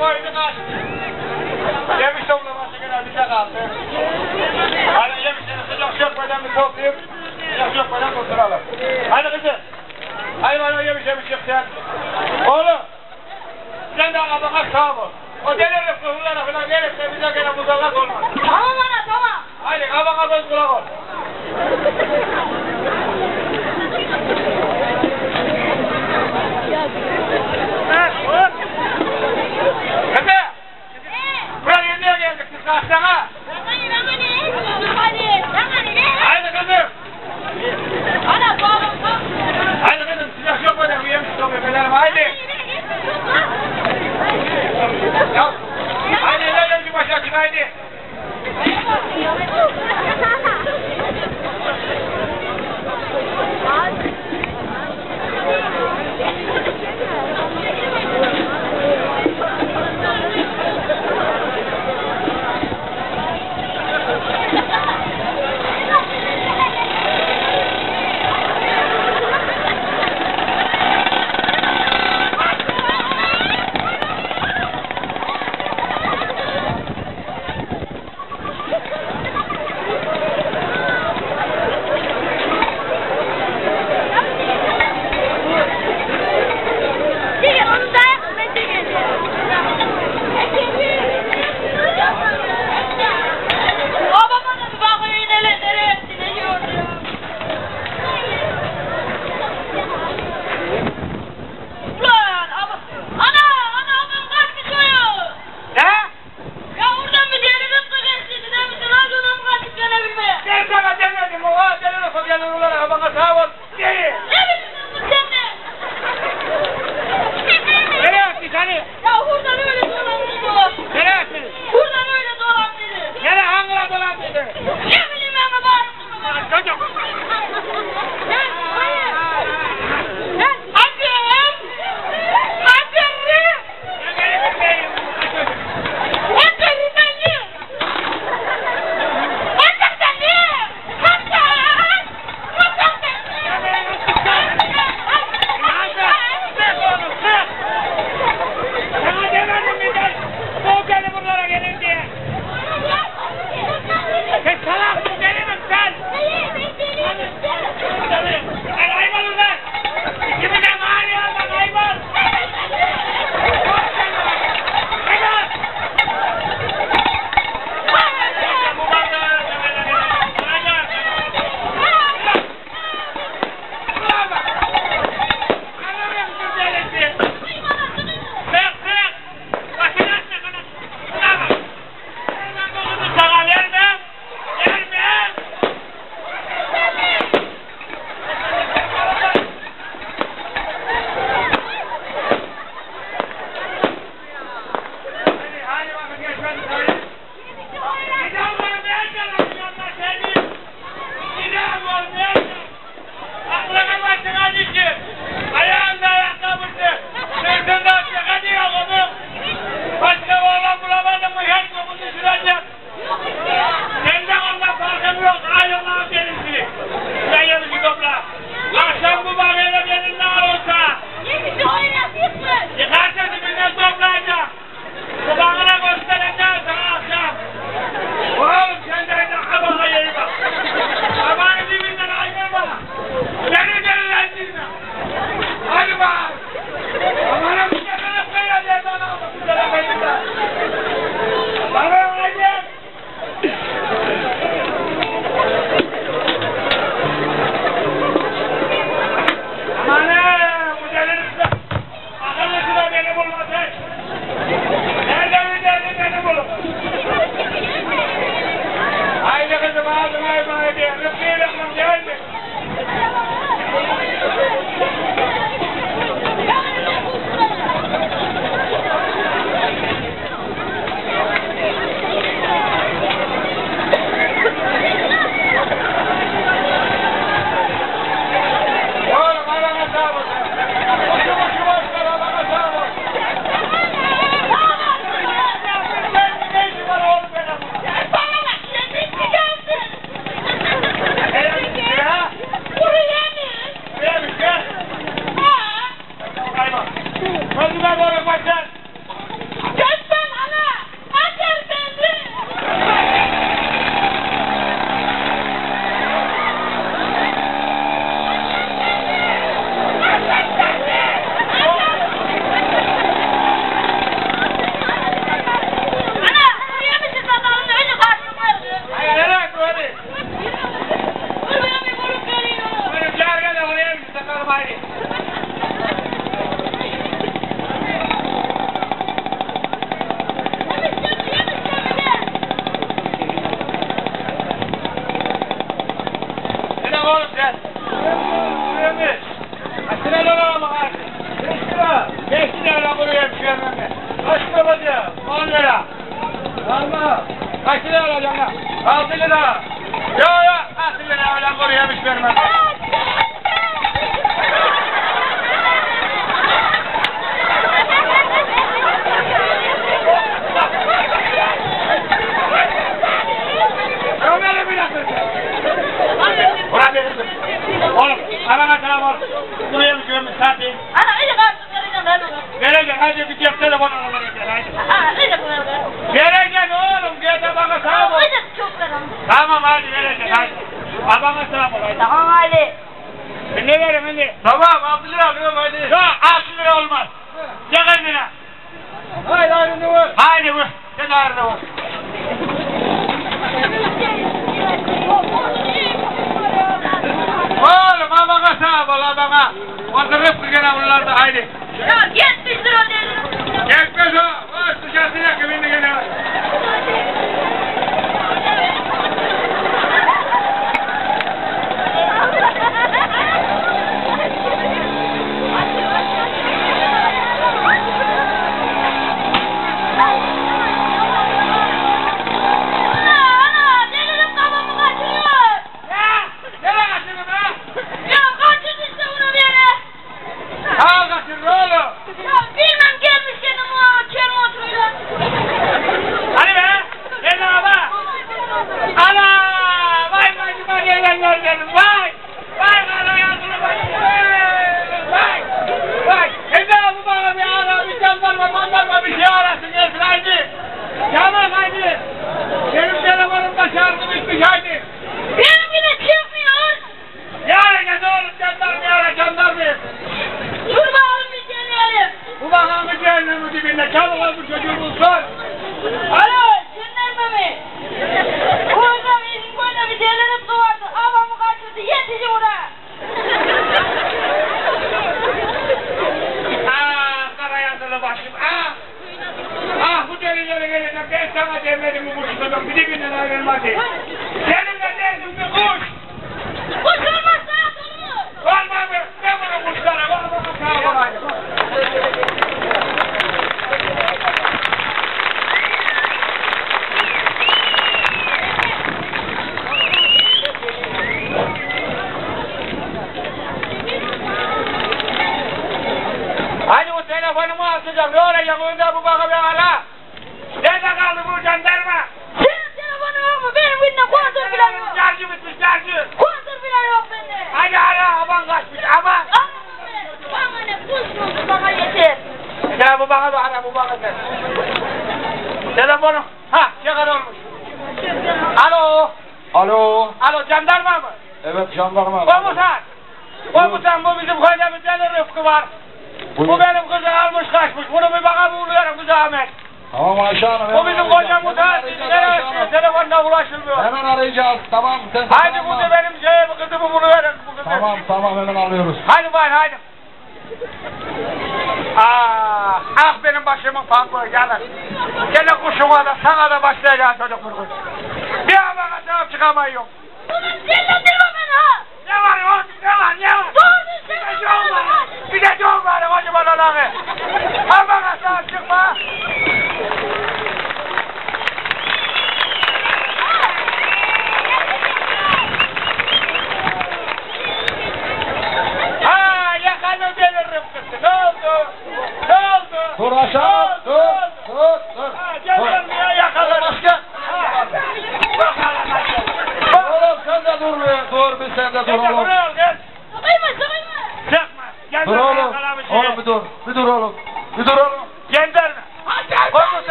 κόρη δεν άσχει. Γέμισε όλα μαζί και να δει τα γάφε. Άρα γέμισε να σε λέω πιο παλιά με κόφτιρ, λέω πιο παλιά με κόφτράλα. Άρα γέμισε. Άρα μάλλον γέμισε πιο φτιά. Όλο. Δεν τα αγαπαγάξαμε. Ότι δεν ρευκοδούλα να φαιναγέρευσε εμείς και να μου δαλάκωνα. Άμανα τώρα. Άρα γάβαγα πες κουλαγόν. Haydi. Alma. Kaç lira alacağım lan? 6 lira. Ya ya 6 lira öyle koruya bir vermez. Ömer'e bir atın. Ulan dedim. Oğlum arama selam ol. Buraya bir görmüş zaten. Ana öyle kalsın vereceğim ben onu. Vereceğim hadi bir cep telefonu alalım. Aa öyle koyalım. Vereceğim oğlum gel bana selam ol. Tamam hadi vereceğim hadi. Babama selam ol hadi. Tamam hadi. Ben ne vereyim hadi. Tamam 6 lira alıyorum hadi. Yok 6 lira olmaz. Gel kendine. Haydi ayrını vur. Haydi vur. Sen ayrını vur. Oğlum babama selam ol babama. Oturup gene bunlar da haydi. Ya 70 lira dedim. 70 lira. Vay sıcağına kıvırdı gene.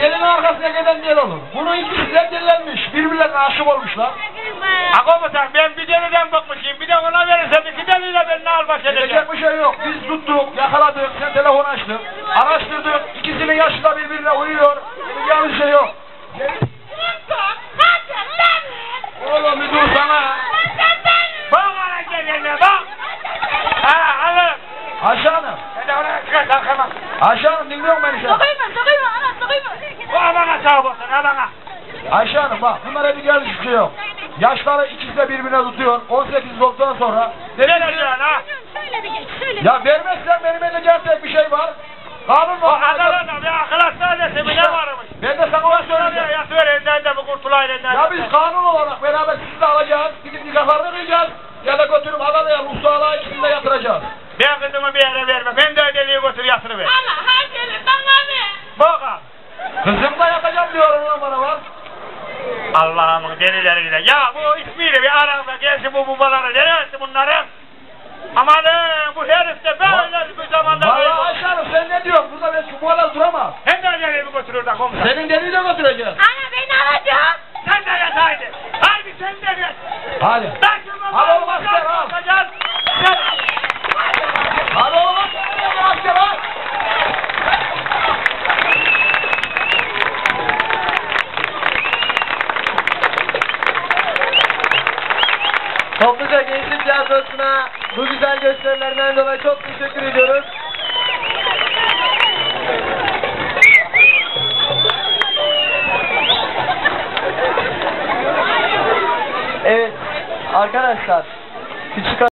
gelin arkasına gelen gel olur. Bunu ikisi de gelenmiş, birbirlerine aşık olmuşlar. Akomutan ben bir deliden bakmışım, bir de ona verirsem iki deliyle ben ne albaş edeceğim? Edecek bir şey yok, biz tuttuk, yakaladık, sen telefon açtın, araştırdık, ikisinin yaşı da birbirine uyuyor, yani bir şey yok. Oğlum bir dur sana. Bak ona gelinle bak. Ha alın. Ayşe Hanım. Ayşe Hanım dinliyor musun beni sen? Sokayım mı? Alana sağ olsun, alana. Ayşe Hanım bak, bunlara bir gelmiş bir şey yok. Yaşları ikisi de birbirine tutuyor, 18 olduktan sonra. Nereye veriyorsun ha? Ya vermezsen benim eline gerçek bir şey var. Kanun var. Adalanım ya, akılasın adresi mi ne varmış? Ben de sana onu söyleyeceğim. Ya söyle elinden de bu kurtula elinden de. Ya biz kanun olarak beraber sizi de alacağız, gidip nikahlarını kıyacağız. Ya da götürüp Adana'ya, Ruhsal'a ikisini de yatıracağız. Ben kızımı bir yere verme, ben de ödeliği götür yatırıver. Allah her şeyi bana ver. Bak kızımla yatacağım diyorum lan bana var. Allah'ımın delileriyle. Ya bu ismiyle bir arada gelsin bu babaları, neresi bunların? Amanın bu herif de böyle bir zamanda... Valla aşağıdım sen ne diyorsun? Burada ben şu boğalar duramam. Hem de ödeliğimi götürür da komutan. Senin deliğiyle götüreceğiz. Ana beni alacağım. Sen de yat haydi. Harbi sen de yat. Hadi. Al olmaz sen al. Al olmaz sen al. Topluca Gençlik Tiyatrosu'na bu güzel gösterilerden dolayı çok teşekkür ediyoruz. Evet arkadaşlar.